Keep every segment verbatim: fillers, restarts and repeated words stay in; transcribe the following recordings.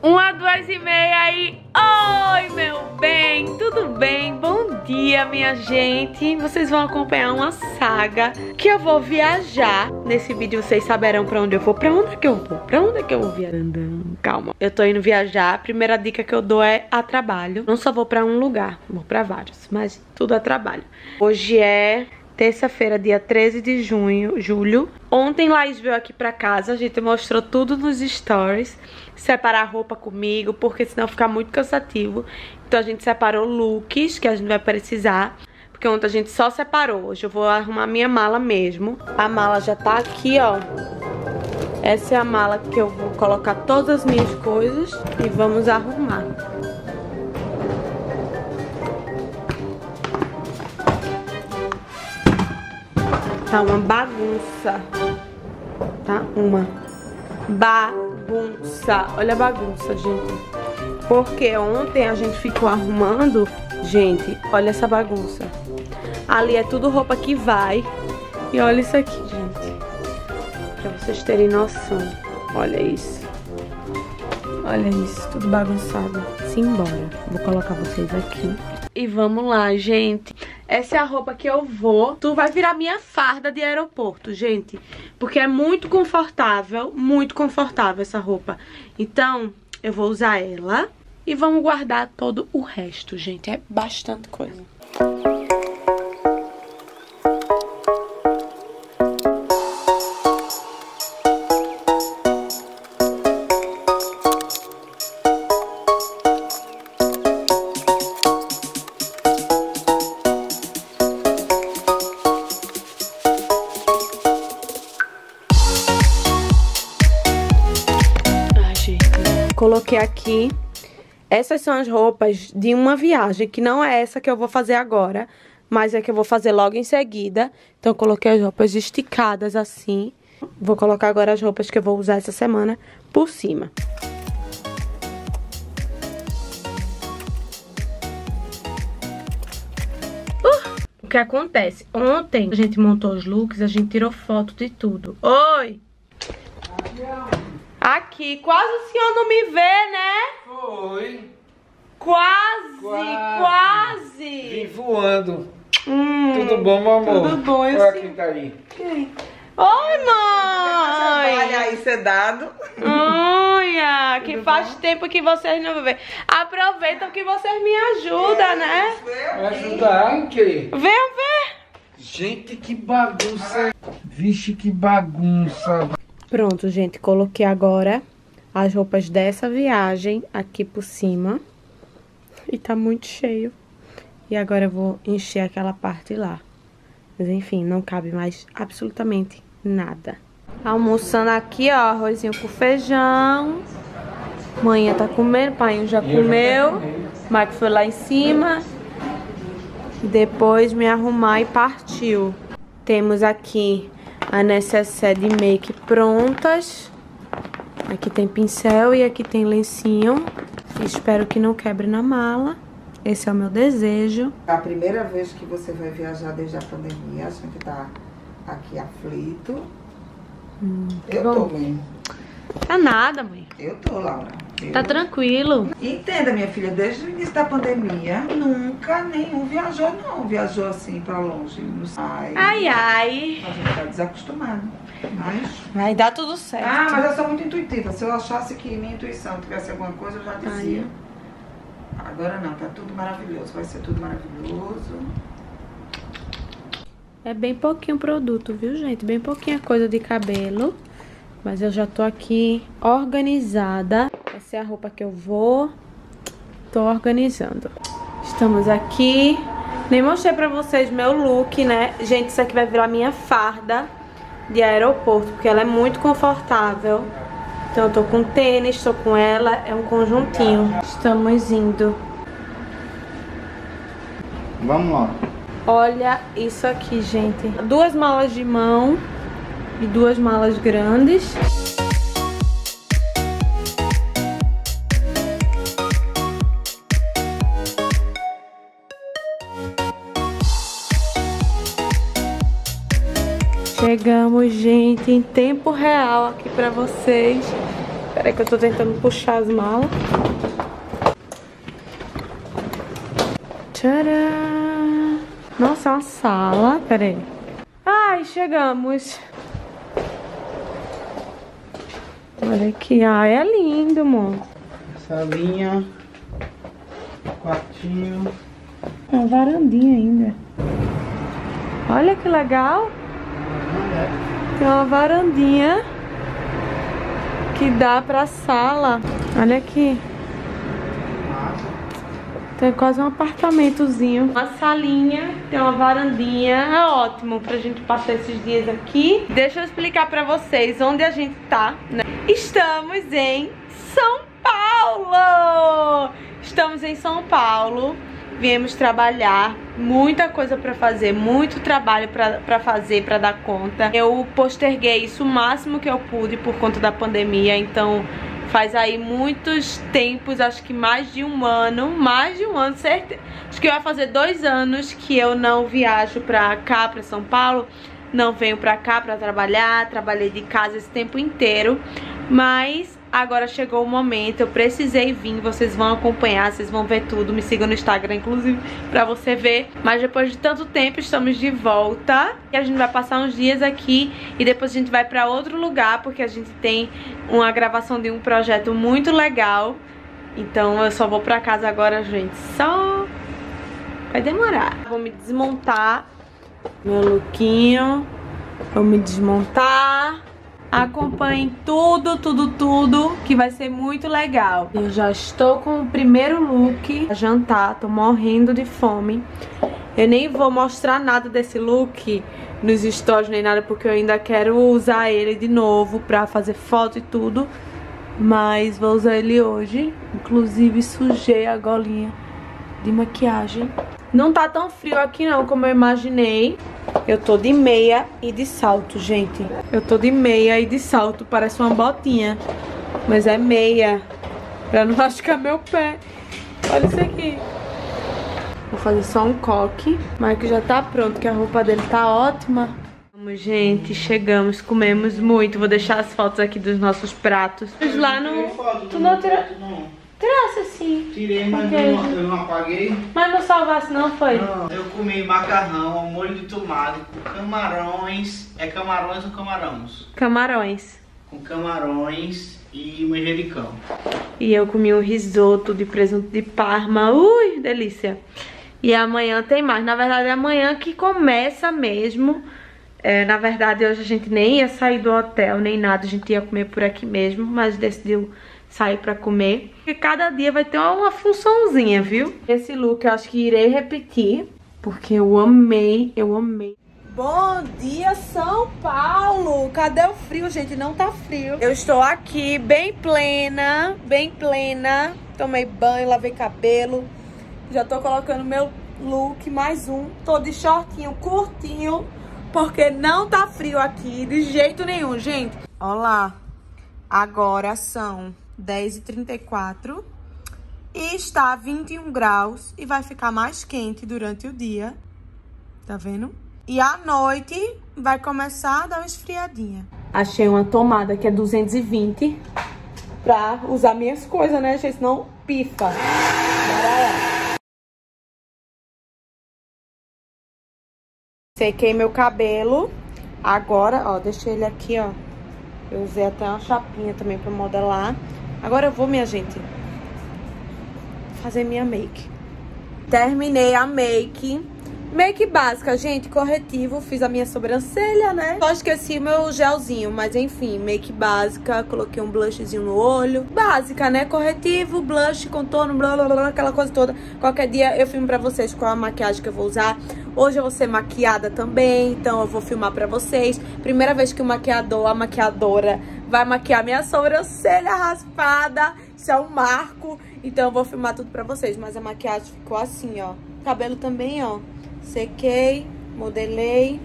Uma, duas e meia aí. Oi, meu bem, tudo bem? Bom dia, minha gente. Vocês vão acompanhar uma saga que eu vou viajar. Nesse vídeo vocês saberão pra onde eu vou. Pra onde é que eu vou? Pra onde é que eu vou viajando? Calma, eu tô indo viajar. A primeira dica que eu dou é a trabalho. Não só vou pra um lugar, vou pra vários, mas tudo a trabalho. Hoje é terça-feira, dia treze de junho, julho. Ontem Laís veio aqui pra casa, a gente mostrou tudo nos stories. Separar roupa comigo, porque senão fica muito cansativo. Então a gente separou looks que a gente vai precisar. Porque ontem a gente só separou. Hoje eu vou arrumar minha mala mesmo. A mala já tá aqui, ó. Essa é a mala que eu vou colocar todas as minhas coisas e vamos arrumar. Tá uma bagunça. Tá uma bagunça. Olha a bagunça, gente. Porque ontem a gente ficou arrumando. Gente, olha essa bagunça. Ali é tudo roupa que vai. E olha isso aqui, gente. Pra vocês terem noção. Olha isso. Olha isso, tudo bagunçado. Simbora. Vou colocar vocês aqui. E vamos lá, gente. Essa é a roupa que eu vou. Tu vai virar minha farda de aeroporto, gente. Porque é muito confortável, muito confortável essa roupa. Então, eu vou usar ela. E vamos guardar todo o resto, gente. É bastante coisa. Coloquei aqui. Essas são as roupas de uma viagem, que não é essa que eu vou fazer agora, mas é que eu vou fazer logo em seguida. Então eu coloquei as roupas esticadas assim. Vou colocar agora as roupas que eu vou usar essa semana por cima. Uh! O que acontece? Ontem a gente montou os looks, a gente tirou foto de tudo. Oi! Aqui, quase o senhor não me vê, né? Foi. Quase, quase. quase. Vim voando. Hum, tudo bom, meu amor? Tudo bom, eu Olha quem tá aí. Quem? Oi, mãe! Olha aí, sedado. Olha, que faz bom? tempo que vocês não vê. Aproveitam que vocês me ajudam, é, né? Me ajudar em quê? Vem ver. Gente, que bagunça. Vixe, que bagunça. Pronto, gente, coloquei agora as roupas dessa viagem aqui por cima. E tá muito cheio. E agora eu vou encher aquela parte lá. Mas enfim, não cabe mais absolutamente nada. Almoçando aqui, ó, arrozinho com feijão. Manhã tá comendo, pai já comeu. Mike foi lá em cima. Depois me arrumar e partiu. Temos aqui a necessaire de make prontas. Aqui tem pincel e aqui tem lencinho. Espero que não quebre na mala. Esse é o meu desejo. A primeira vez que você vai viajar desde a pandemia, a gente tá aqui aflito. Hum, eu bom. tô, mãe. Tá nada, mãe. Eu tô, Laura. Eu... Tá tranquilo. Entenda, minha filha, desde o início da pandemia, nunca nenhum viajou, não. Viajou assim pra longe. Ai, ai, ai. A gente tá desacostumado. Mas... vai dar tudo certo. Ah, mas eu sou muito intuitiva. Se eu achasse que minha intuição tivesse alguma coisa, eu já dizia. Ai. Agora não, tá tudo maravilhoso. Vai ser tudo maravilhoso. É bem pouquinho produto, viu, gente? Bem pouquinha coisa de cabelo. Mas eu já tô aqui organizada. Essa é a roupa que eu vou. Tô organizando. Estamos aqui. Nem mostrei pra vocês meu look, né? Gente, isso aqui vai virar minha farda de aeroporto, porque ela é muito confortável. Então eu tô com tênis, tô com ela. É um conjuntinho. Estamos indo. Vamos lá. Olha isso aqui, gente. Duas malas de mão e duas malas grandes. Chegamos, gente, em tempo real aqui pra vocês. Peraí que eu tô tentando puxar as malas. Tcharam! Nossa, é uma sala. Peraí. Ai, chegamos. Olha aqui. Ai, é lindo, amor. Salinha. Quartinho. É uma varandinha ainda. Olha que legal. Tem uma varandinha que dá pra sala. Olha aqui. Tem quase um apartamentozinho. Uma salinha, tem uma varandinha. É ótimo pra gente passar esses dias aqui. Deixa eu explicar pra vocês onde a gente tá, né? Estamos em São Paulo! Estamos em São Paulo. Viemos trabalhar, muita coisa pra fazer, muito trabalho pra, pra fazer, pra dar conta. Eu posterguei isso o máximo que eu pude por conta da pandemia, então faz aí muitos tempos, acho que mais de um ano, mais de um ano, certeza. Acho que vai fazer dois anos que eu não viajo pra cá, pra São Paulo, não venho pra cá pra trabalhar, trabalhei de casa esse tempo inteiro, mas... agora chegou o momento, eu precisei vir, vocês vão acompanhar, vocês vão ver tudo. Me sigam no Instagram, inclusive, pra você ver. Mas depois de tanto tempo, estamos de volta. E a gente vai passar uns dias aqui e depois a gente vai pra outro lugar, porque a gente tem uma gravação de um projeto muito legal. Então eu só vou pra casa agora, gente. Só... vai demorar. Vou me desmontar. Meu lookinho. Vou me desmontar. Acompanhem tudo, tudo, tudo, que vai ser muito legal. Eu já estou com o primeiro look pra jantar, tô morrendo de fome. Eu nem vou mostrar nada desse look nos stories nem nada, porque eu ainda quero usar ele de novo pra fazer foto e tudo. Mas vou usar ele hoje. Inclusive sujei a golinha de maquiagem. Não tá tão frio aqui não, como eu imaginei. Eu tô de meia e de salto, gente. Eu tô de meia e de salto, parece uma botinha. Mas é meia, pra não machucar meu pé. Olha isso aqui. Vou fazer só um coque. Mas que já tá pronto, que a roupa dele tá ótima. Vamos, gente, chegamos, comemos muito. Vou deixar as fotos aqui dos nossos pratos. Lá no... tu não tirou... Traça sim. Tirei, mas eu não, eu não apaguei. Mas não salvasse não, foi? Não, eu comi macarrão, molho de tomate, camarões. É camarões ou camarões? Camarões. Com camarões e manjericão. E eu comi um risoto de presunto de Parma. Ui, delícia. E amanhã tem mais. Na verdade, é amanhã que começa mesmo. É, na verdade, hoje a gente nem ia sair do hotel, nem nada. A gente ia comer por aqui mesmo, mas decidiu... sair pra comer. Porque cada dia vai ter uma funçãozinha, viu? Esse look eu acho que irei repetir. Porque eu amei, eu amei. Bom dia, São Paulo! Cadê o frio, gente? Não tá frio. Eu estou aqui bem plena, bem plena. Tomei banho, lavei cabelo. Já tô colocando meu look, mais um. Tô de shortinho curtinho. Porque não tá frio aqui, de jeito nenhum, gente. Olá! Agora são... dez e trinta e quatro e está a vinte e um graus e vai ficar mais quente durante o dia, tá vendo? E à noite vai começar a dar uma esfriadinha. Achei uma tomada que é duzentos e vinte pra usar minhas coisas, né, gente? Senão pifa. Sequei meu cabelo. Agora, ó, deixei ele aqui, ó. Eu usei até uma chapinha também pra modelar. Agora eu vou, minha gente, fazer minha make. Terminei a make. Make básica, gente, corretivo. Fiz a minha sobrancelha, né? Só esqueci meu gelzinho, mas enfim, make básica. Coloquei um blushzinho no olho. Básica, né? Corretivo, blush, contorno, blá, blá, blá, aquela coisa toda. Qualquer dia eu filmo pra vocês qual a maquiagem que eu vou usar. Hoje eu vou ser maquiada também, então eu vou filmar pra vocês. Primeira vez que o maquiador, a maquiadora... vai maquiar minha sobrancelha raspada. Isso é um marco. Então eu vou filmar tudo pra vocês. Mas a maquiagem ficou assim, ó. Cabelo também, ó. Sequei, modelei.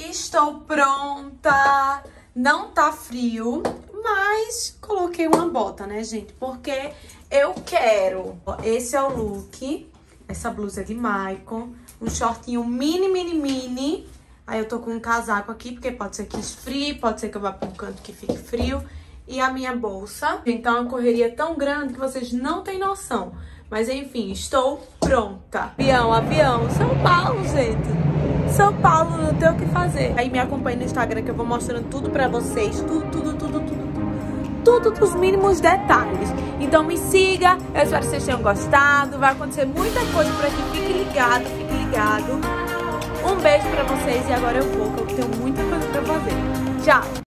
Estou pronta. Não tá frio. Mas coloquei uma bota, né, gente? Porque eu quero. Esse é o look. Essa blusa é de Maicon. Um shortinho mini, mini, mini. Aí eu tô com um casaco aqui, porque pode ser que esfrie, pode ser que eu vá pra um canto que fique frio. e a minha bolsa. Então é uma correria tão grande que vocês não têm noção. Mas enfim, estou pronta. Avião, avião, São Paulo, gente. São Paulo, não tem o que fazer. Aí me acompanha no Instagram que eu vou mostrando tudo pra vocês. Tudo, tudo, tudo, tudo. Tudo dos mínimos detalhes. Então me siga, eu espero que vocês tenham gostado. Vai acontecer muita coisa por aqui. Fique ligado, fique ligado. Um beijo pra vocês e agora eu vou, que eu tenho muita coisa pra fazer. Tchau!